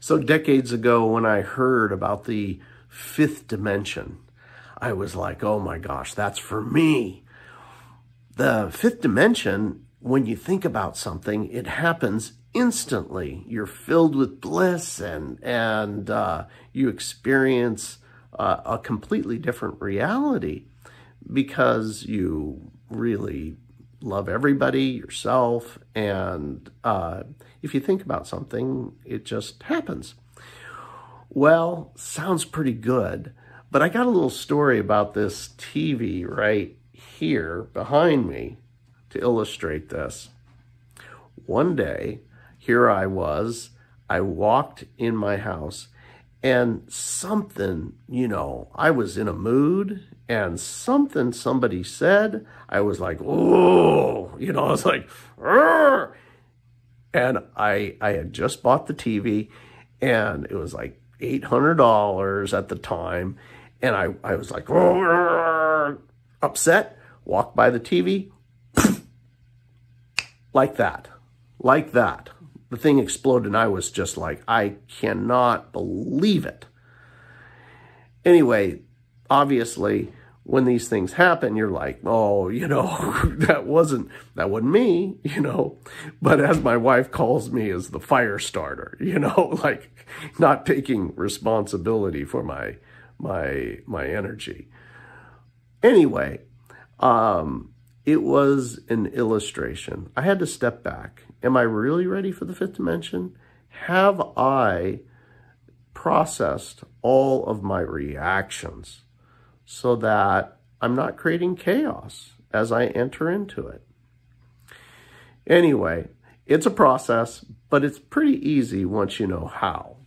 So decades ago, when I heard about the fifth dimension, I was like, oh my gosh, that's for me. The fifth dimension, when you think about something, it happens instantly. You're filled with bliss and you experience a completely different reality because you really love everybody, yourself, and if you think about something, it just happens. Well, sounds pretty good, but I got a little story about this TV right here behind me to illustrate this. One day, here I was, I walked in my house, and something, you know, I was in a mood, and something somebody said, I was like, oh, you know, I was like, argh! And I had just bought the TV, and it was like $800 at the time, and I was like, argh! Upset, walked by the TV, like that. The thing exploded, and I was just like, I cannot believe it. Anyway, obviously, when these things happen, you're like, oh, you know, that wasn't me, you know. But as my wife calls me, is the fire starter, you know, like not taking responsibility for my energy. Anyway, it was an illustration. I had to step back. Am I really ready for the fifth dimension? Have I processed all of my reactions so that I'm not creating chaos as I enter into it? Anyway, it's a process, but it's pretty easy once you know how.